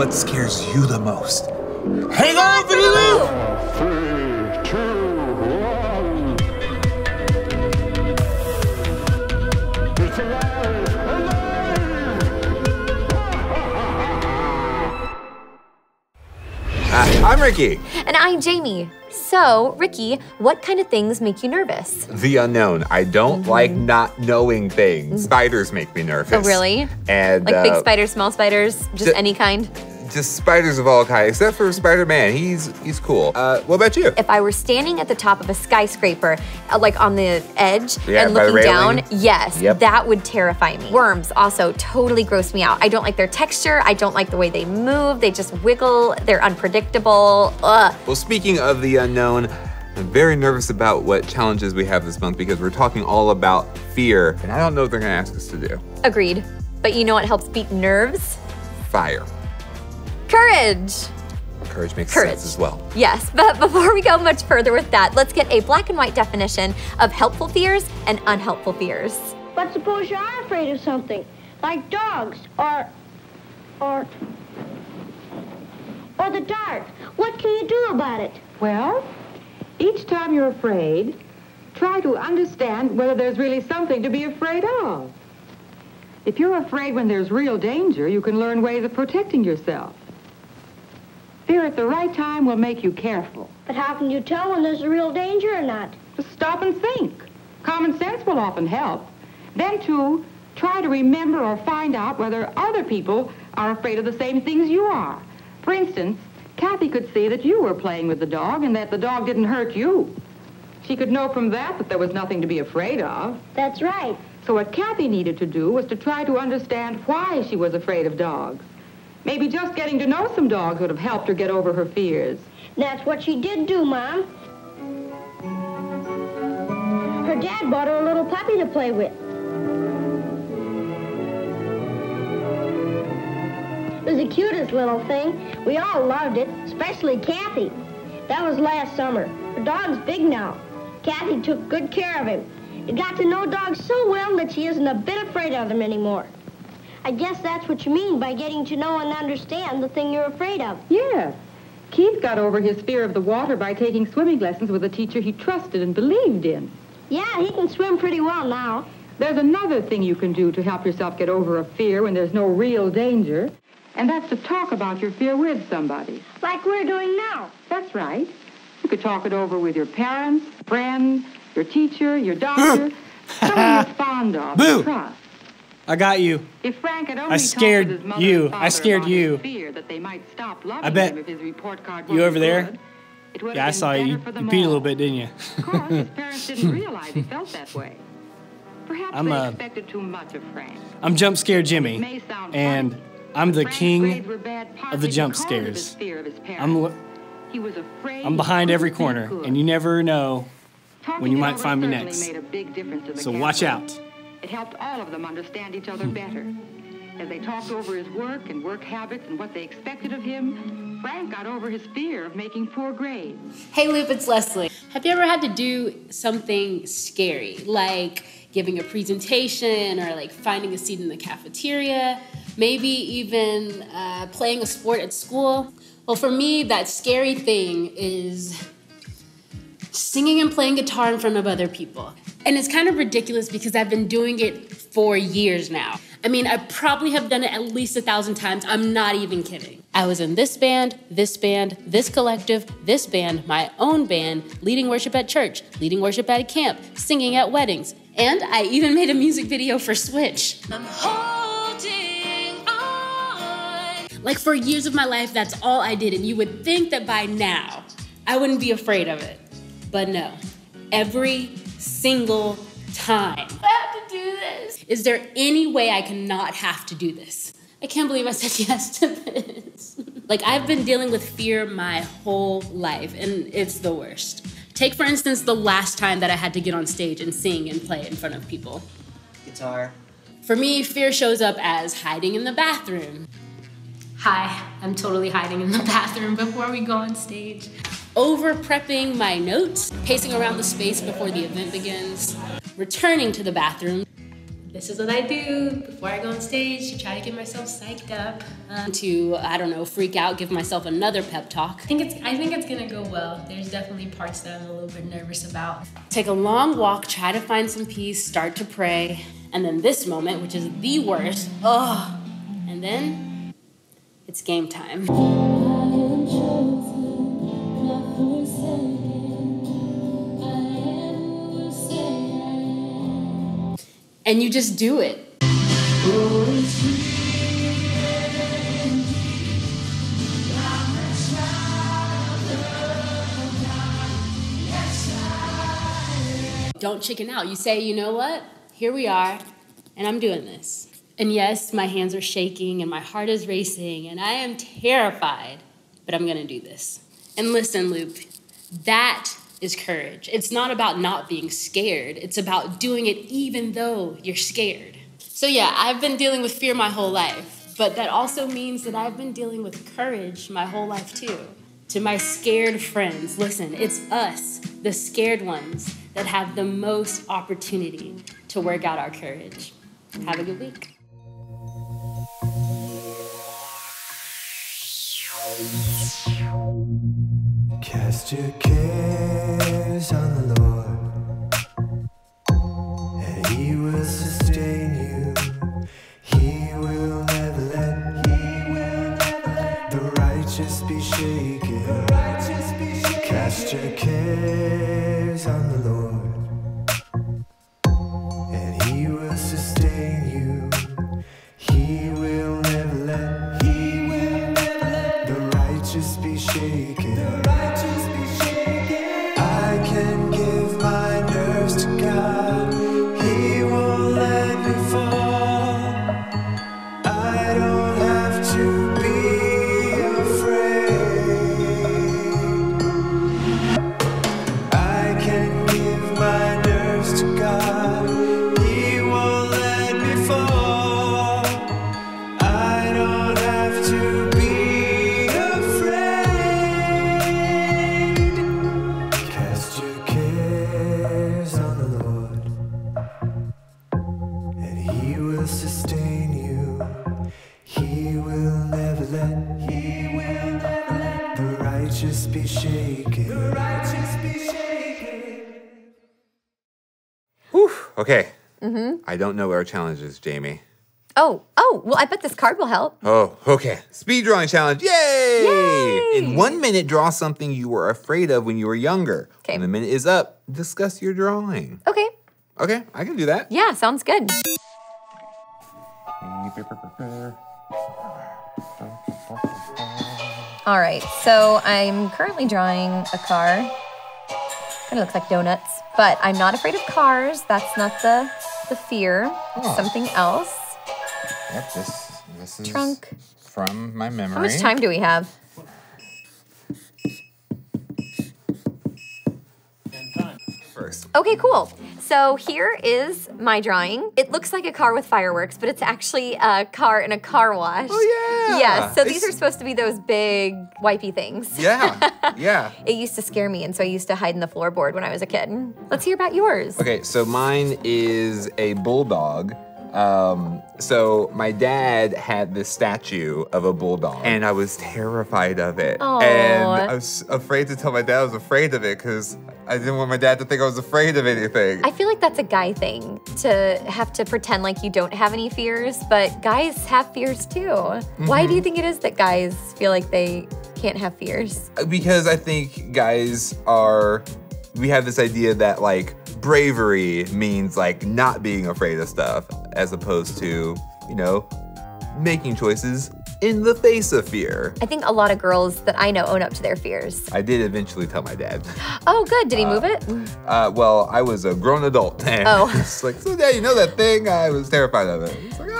What scares you the most? Hang on for the loop! 3, 2, 1. It's alive! Alive! I'm Ricky. And I'm Jamie. So, Ricky, what kind of things make you nervous? The unknown. I don't like not knowing things. Spiders make me nervous. Oh, really? And like big spiders, small spiders, just any kind? Just spiders of all kinds, except for Spider-Man. He's cool. What about you? If I were standing at the top of a skyscraper, like on the edge and looking down, that would terrify me. Worms also totally gross me out. I don't like their texture. I don't like the way they move. They just wiggle. They're unpredictable. Ugh. Well, speaking of the unknown, I'm very nervous about what challenges we have this month because we're talking all about fear, and I don't know what they're gonna ask us to do. Agreed. But you know what helps beat nerves? Fire. Courage. Courage makes sense as well. Yes, but before we go much further with that, let's get a black and white definition of helpful fears and unhelpful fears. But suppose you are afraid of something, like dogs or the dark. What can you do about it? Well, each time you're afraid, try to understand whether there's really something to be afraid of. If you're afraid when there's real danger, you can learn ways of protecting yourself. Fear at the right time will make you careful. But how can you tell when there's a real danger or not? Just stop and think. Common sense will often help. Then, too, try to remember or find out whether other people are afraid of the same things you are. For instance, Kathy could see that you were playing with the dog and that the dog didn't hurt you. She could know from that that there was nothing to be afraid of. That's right. So what Kathy needed to do was to try to understand why she was afraid of dogs. Maybe just getting to know some dogs would have helped her get over her fears. That's what she did do, Mom. Her dad bought her a little puppy to play with. It was the cutest little thing. We all loved it, especially Kathy. That was last summer. Her dog's big now. Kathy took good care of him. You got to know dogs so well that she isn't a bit afraid of them anymore. I guess that's what you mean by getting to know and understand the thing you're afraid of. Yes. Keith got over his fear of the water by taking swimming lessons with a teacher he trusted and believed in. Yeah, he can swim pretty well now. There's another thing you can do to help yourself get over a fear when there's no real danger, and that's to talk about your fear with somebody. Like we're doing now. That's right. You could talk it over with your parents, friends, your teacher, your doctor, someone you're fond of, you trust. I got you. If Frank had only told his mother and father about his fear that they might stop loving him if his report card wasn't good, it would have been better for them all. Yeah, I saw you. You peed a little bit, didn't you? Of course, his parents didn't realize he felt that way. Perhaps they expected too much of Frank. I'm Jump Scare Jimmy, and I'm the king of the jump scares. I'm behind every corner, and you never know when you might find me next. So watch out. It helped all of them understand each other better. As they talked over his work and work habits and what they expected of him, Frank got over his fear of making poor grades. Hey Loop, it's Leslie. Have you ever had to do something scary, like giving a presentation or like finding a seat in the cafeteria, maybe even playing a sport at school? Well, for me, that scary thing is singing and playing guitar in front of other people. And it's kind of ridiculous because I've been doing it for years now. I mean, I probably have done it at least 1,000 times. I'm not even kidding. I was in this band, this band, this collective, this band, my own band, leading worship at church, leading worship at a camp, singing at weddings. And I even made a music video for Switch. I'm holding on. Like for years of my life, that's all I did. And you would think that by now, I wouldn't be afraid of it. But no, every single time. I have to do this. Is there any way I cannot have to do this? I can't believe I said yes to this. Like I've been dealing with fear my whole life and it's the worst. Take for instance the last time that I had to get on stage and sing and play in front of people. Guitar. For me, fear shows up as hiding in the bathroom. Hi, I'm totally hiding in the bathroom before we go on stage. Over prepping my notes, pacing around the space before the event begins, returning to the bathroom, this is what I do before I go on stage to try to get myself psyched up. To, I don't know, freak out, give myself another pep talk. I think it's gonna go well. There's definitely parts that I'm a little bit nervous about. Take a long walk, try to find some peace, start to pray, and then this moment, which is the worst, ugh, and then it's game time. And you just do it. Don't chicken out. You say, you know what? Here we are, and I'm doing this. And yes, my hands are shaking, and my heart is racing, and I am terrified, but I'm gonna do this. And listen, Loop, that is courage. It's not about not being scared. It's about doing it even though you're scared. So yeah, I've been dealing with fear my whole life, but that also means that I've been dealing with courage my whole life too. To my scared friends, listen, it's us, the scared ones, that have the most opportunity to work out our courage. Have a good week. Cast your cares on the Lord, and He will sustain you. He will never let the righteous be shaken. Cast your cares on the Lord, and He will sustain you. He will never let the righteous be shaken. He will never let the righteous be shaken. Whew, okay. I don't know what our challenge is, Jamie. Oh, well, I bet this card will help. Oh, okay. Speed drawing challenge, yay! In 1 minute, draw something you were afraid of when you were younger. Okay. When the minute is up, discuss your drawing. Okay. Okay, I can do that. Yeah, sounds good. All right, so I'm currently drawing a car. Kind of looks like donuts, but I'm not afraid of cars. That's not the fear. Oh. Something else. Yep, this is trunk from my memory. How much time do we have? Okay, cool. So here is my drawing. It looks like a car with fireworks, but it's actually a car in a car wash. Oh, yeah. Yeah, so these are supposed to be those big wipey things. Yeah, yeah. It used to scare me, and so I used to hide in the floorboard when I was a kid. Let's hear about yours. Okay, so mine is a bulldog. So my dad had this statue of a bulldog, and I was terrified of it. Aww. And I was afraid to tell my dad I was afraid of it because I didn't want my dad to think I was afraid of anything. I feel like that's a guy thing, to have to pretend like you don't have any fears, but guys have fears too. Mm-hmm. Why do you think it is that guys feel like they can't have fears? Because I think guys are, we have this idea that like bravery means like not being afraid of stuff, as opposed to, you know, making choices in the face of fear. I think a lot of girls that I know own up to their fears. I did eventually tell my dad. Oh, good. Did he move it? Well, I was a grown adult. And it's like, so Dad, you know that thing? I was terrified of it. It's like,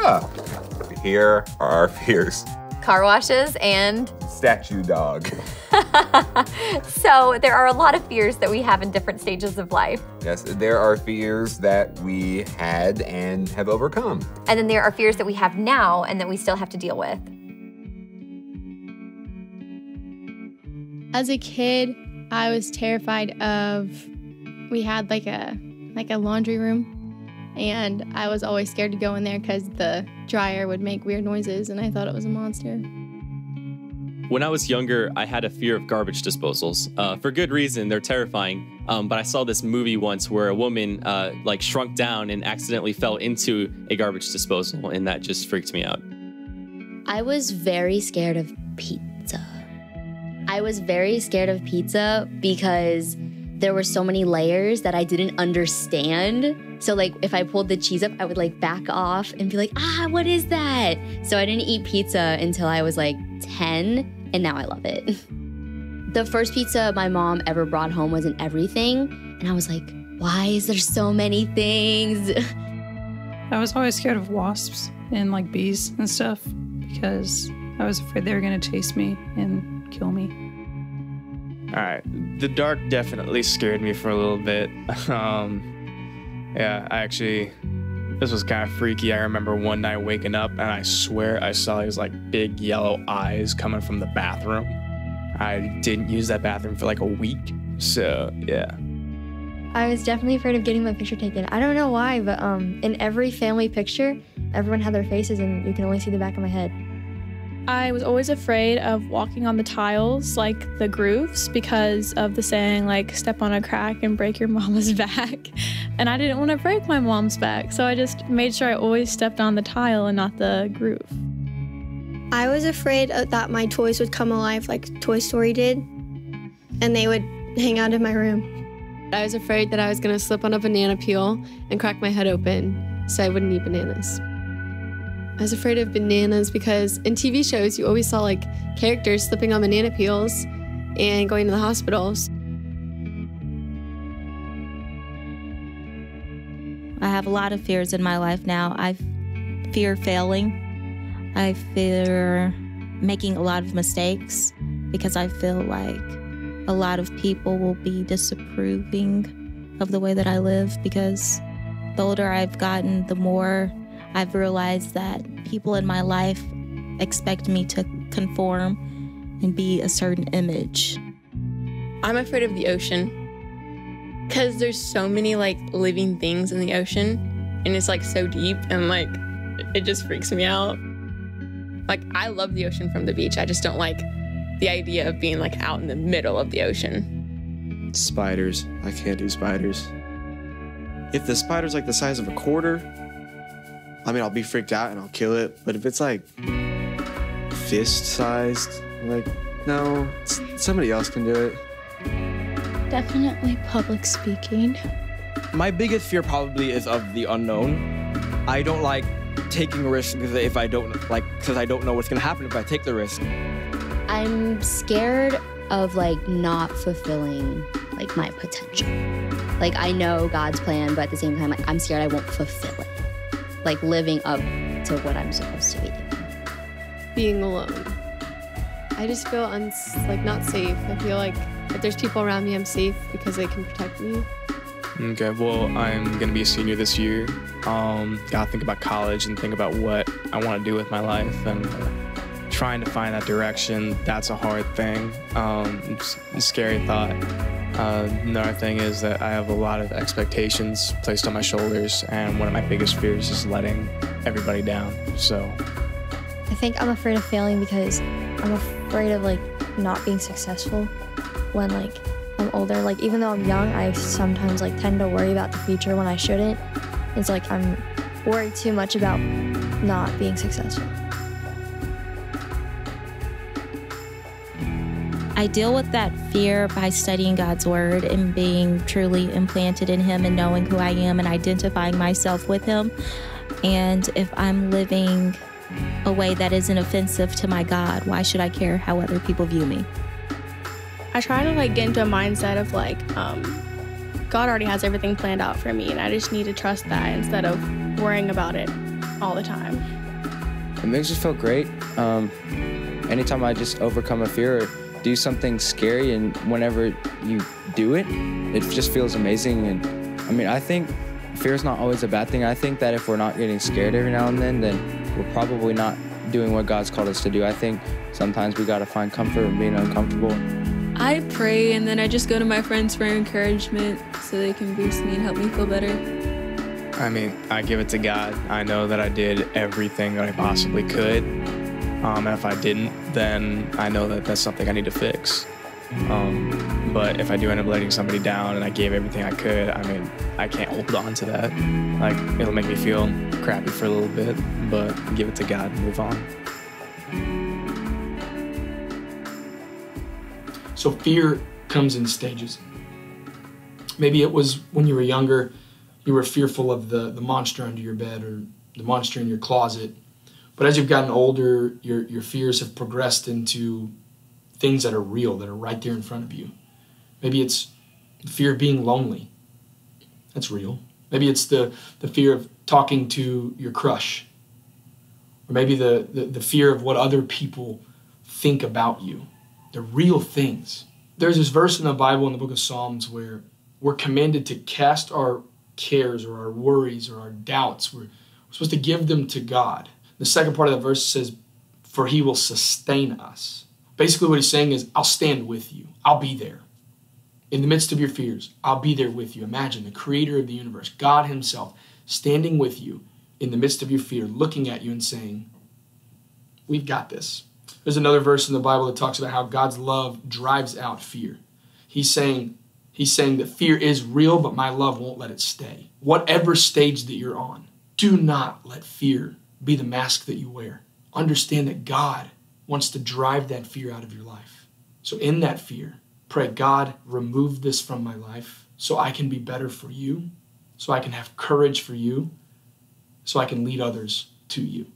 here are our fears. Car washes and? Statue dog. So there are a lot of fears that we have in different stages of life. Yes, there are fears that we had and have overcome. And then there are fears that we have now and that we still have to deal with. As a kid, I was terrified of, we had like a laundry room and I was always scared to go in there because the dryer would make weird noises and I thought it was a monster. When I was younger, I had a fear of garbage disposals. For good reason, they're terrifying. But I saw this movie once where a woman like shrunk down and accidentally fell into a garbage disposal, and that just freaked me out. I was very scared of pizza. I was very scared of pizza because there were so many layers that I didn't understand. So like if I pulled the cheese up, I would like back off and be like, ah, what is that? So I didn't eat pizza until I was like 10, and now I love it. The first pizza my mom ever brought home was an everything. And I was like, why is there so many things? I was always scared of wasps and like bees and stuff because I was afraid they were gonna chase me and kill me. All right, the dark definitely scared me for a little bit. Yeah, this was kind of freaky. I remember one night waking up and I swear I saw these like big yellow eyes coming from the bathroom. I didn't use that bathroom for like a week, so yeah. I was definitely afraid of getting my picture taken. I don't know why, but in every family picture, everyone had their faces and you can only see the back of my head. I was always afraid of walking on the tiles, like the grooves, because of the saying, like, step on a crack and break your mama's back. And I didn't want to break my mom's back, so I just made sure I always stepped on the tile and not the groove. I was afraid that my toys would come alive like Toy Story did, and they would hang out in my room. I was afraid that I was going to slip on a banana peel and crack my head open, so I wouldn't eat bananas. I was afraid of bananas because in TV shows, you always saw like characters slipping on banana peels and going to the hospitals. I have a lot of fears in my life now. I fear failing. I fear making a lot of mistakes because I feel like a lot of people will be disapproving of the way that I live, because the older I've gotten, the more I've realized that people in my life expect me to conform and be a certain image. I'm afraid of the ocean because there's so many like living things in the ocean, and it's like so deep, and like it just freaks me out. Like I love the ocean from the beach. I just don't like the idea of being like out in the middle of the ocean. Spiders. I can't do spiders. If the spider's like the size of a quarter, I mean, I'll be freaked out and I'll kill it, but if it's like fist-sized, like, no, somebody else can do it. Definitely public speaking. My biggest fear probably is of the unknown. I don't like taking risks because I don't know what's gonna happen if I take the risk. I'm scared of like not fulfilling like my potential. Like I know God's plan, but at the same time, like I'm scared I won't fulfill it. Like living up to what I'm supposed to be doing. Being alone. I just feel like not safe. I feel like if there's people around me, I'm safe because they can protect me. Okay, well, I'm gonna be a senior this year. Gotta think about college and think about what I wanna do with my life, and trying to find that direction, that's a hard thing. It's a scary thought. Another thing is that I have a lot of expectations placed on my shoulders, and one of my biggest fears is letting everybody down, so. I think I'm afraid of failing because I'm afraid of like not being successful when like I'm older. Like even though I'm young, I sometimes like tend to worry about the future when I shouldn't. It's like I'm worried too much about not being successful. I deal with that fear by studying God's word and being truly implanted in him and knowing who I am and identifying myself with him. And if I'm living a way that isn't offensive to my God, why should I care how other people view me? I try to like get into a mindset of like, God already has everything planned out for me, and I just need to trust that instead of worrying about it all the time. And things just felt great. Anytime I just overcome a fear, do something scary, and whenever you do it, it just feels amazing. And I mean, I think fear is not always a bad thing. I think that if we're not getting scared every now and then we're probably not doing what God's called us to do. I think sometimes we gotta find comfort in being uncomfortable. I pray, and then I just go to my friends for encouragement so they can boost me and help me feel better. I mean, I give it to God. I know that I did everything that I possibly could. And if I didn't, then I know that that's something I need to fix. But if I do end up letting somebody down and I gave everything I could, I mean, I can't hold on to that. Like, it'll make me feel crappy for a little bit, but give it to God and move on. So fear comes in stages. Maybe it was when you were younger, you were fearful of the monster under your bed or the monster in your closet. But as you've gotten older, your fears have progressed into things that are real, that are right there in front of you. Maybe it's the fear of being lonely. That's real. Maybe it's the fear of talking to your crush. Or maybe the fear of what other people think about you. The real things. There's this verse in the Bible in the book of Psalms where we're commanded to cast our cares or our worries or our doubts. We're supposed to give them to God. The second part of the verse says, for he will sustain us. Basically what he's saying is, I'll stand with you. I'll be there. In the midst of your fears, I'll be there with you. Imagine the creator of the universe, God himself, standing with you in the midst of your fear, looking at you and saying, we've got this. There's another verse in the Bible that talks about how God's love drives out fear. He's saying that fear is real, but my love won't let it stay. Whatever stage that you're on, do not let fear be the mask that you wear. Understand that God wants to drive that fear out of your life. So in that fear, pray, God, remove this from my life so I can be better for you, so I can have courage for you, so I can lead others to you.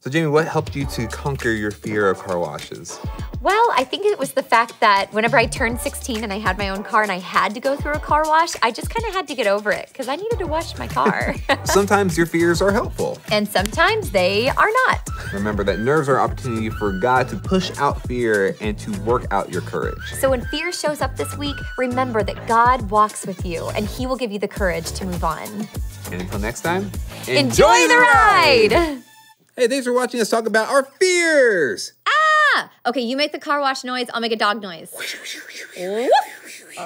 So Jamie, what helped you to conquer your fear of car washes? Well, I think it was the fact that whenever I turned 16 and I had my own car and I had to go through a car wash, I just kind of had to get over it because I needed to wash my car. Sometimes your fears are helpful. And sometimes they are not. Remember that nerves are an opportunity for God to push out fear and to work out your courage. So when fear shows up this week, remember that God walks with you and he will give you the courage to move on. And until next time, enjoy the ride! Hey, thanks for watching us talk about our fears. Ah! Okay, you make the car wash noise, I'll make a dog noise. Let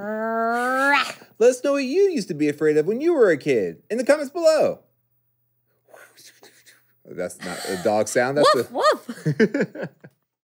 us know what you used to be afraid of when you were a kid in the comments below. That's not a dog sound, that's woof, woof.